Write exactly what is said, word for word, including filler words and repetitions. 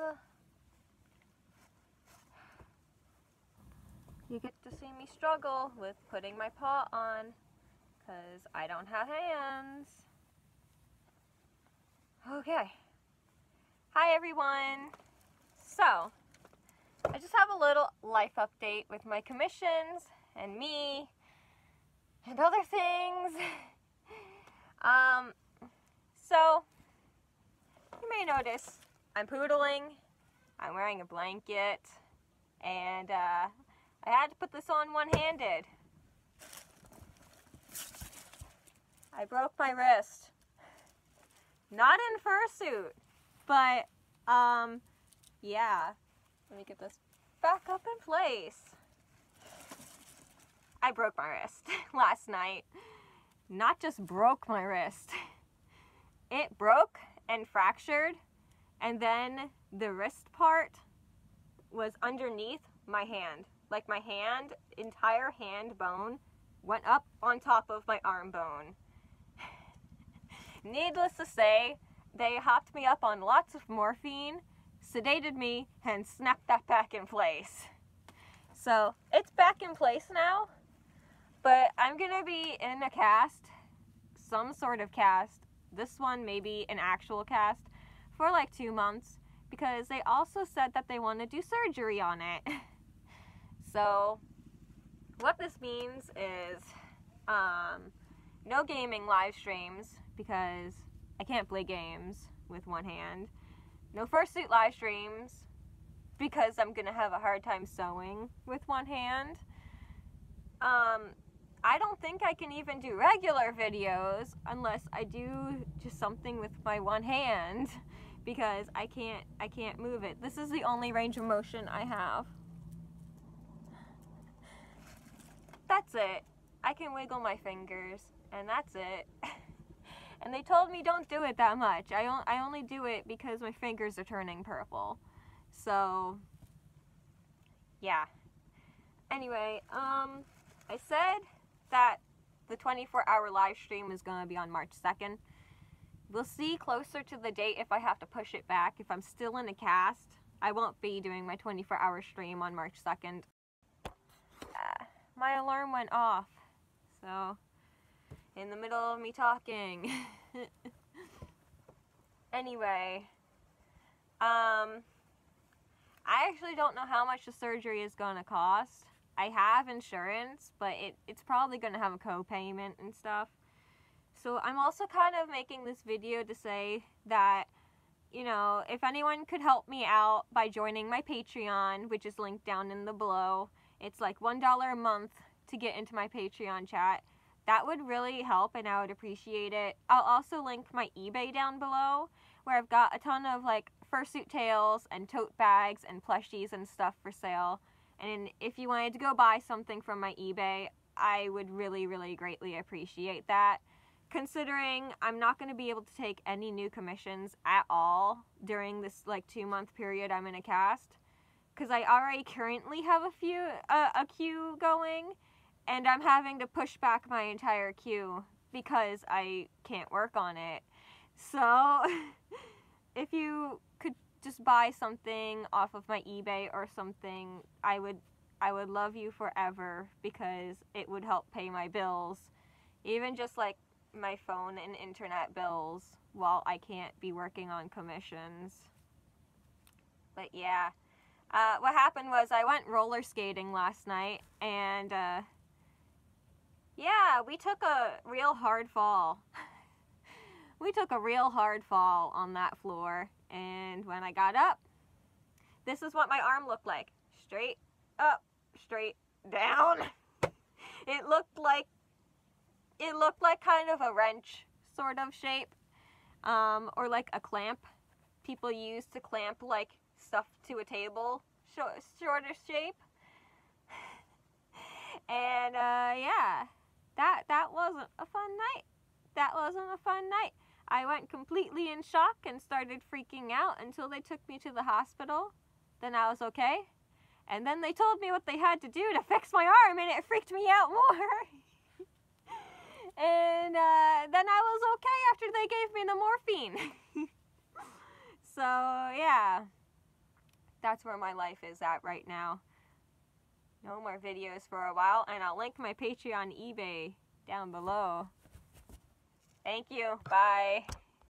uh, you get to see me struggle with putting my paw on because I don't have hands. Okay. Hi everyone. So, I just have a little life update with my commissions and me and other things. um, so, you may notice I'm poodling, I'm wearing a blanket, and uh, I had to put this on one-handed. I broke my wrist. Not in fursuit, but um, yeah. Let me get this back up in place. I broke my wrist last night. Not just broke my wrist. It broke and fractured, and then the wrist part was underneath my hand. Like my hand, entire hand bone went up on top of my arm bone. Needless to say, they hopped me up on lots of morphine, sedated me, and snapped that back in place. So it's back in place now, but I'm gonna be in a cast, some sort of cast, this one maybe an actual cast, for like two months because they also said that they want to do surgery on it. So what this means is um, no gaming live streams because I can't play games with one hand. No fursuit live streams because I'm gonna have a hard time sewing with one hand. Um, I don't think I can even do regular videos unless I do just something with my one hand because I can't, I can't move it. This is the only range of motion I have. That's it. I can wiggle my fingers and that's it. And they told me don't do it that much. I, on, I only do it because my fingers are turning purple. So, yeah. Anyway, um, I said that the twenty-four hour live stream is going to be on March second. We'll see closer to the date if I have to push it back. If I'm still in a cast, I won't be doing my twenty-four hour stream on March second. Uh, my alarm went off, so in the middle of me talking. Anyway, um, I actually don't know how much the surgery is going to cost. I have insurance, but it, it's probably going to have a co-payment and stuff. So I'm also kind of making this video to say that, you know, if anyone could help me out by joining my Patreon, which is linked down in the below, it's like one dollar a month to get into my Patreon chat. That would really help and I would appreciate it. I'll also link my eBay down below where I've got a ton of like fursuit tails and tote bags and plushies and stuff for sale. And if you wanted to go buy something from my eBay, I would really, really greatly appreciate that. Considering I'm not going to be able to take any new commissions at all during this like two month period I'm in a cast. Because I already currently have a few, uh, a queue going. And I'm having to push back my entire queue because I can't work on it. So, if you could just buy something off of my eBay or something, I would, I would love you forever because it would help pay my bills. Even just like my phone and internet bills while I can't be working on commissions. But yeah, uh, what happened was I went roller skating last night and uh, yeah, we took a real hard fall. We took a real hard fall on that floor, and when I got up, this is what my arm looked like. Straight up, straight down. It looked like, it looked like kind of a wrench sort of shape, um, or like a clamp people use to clamp like stuff to a table, short, shorter shape. And uh, yeah. That, that wasn't a fun night. That wasn't a fun night. I went completely in shock and started freaking out until they took me to the hospital. Then I was okay. And then they told me what they had to do to fix my arm and it freaked me out more. And uh, then I was okay after they gave me the morphine. So yeah, that's where my life is at right now. No more videos for a while, and I'll link my Patreon, eBay down below. Thank you. Bye.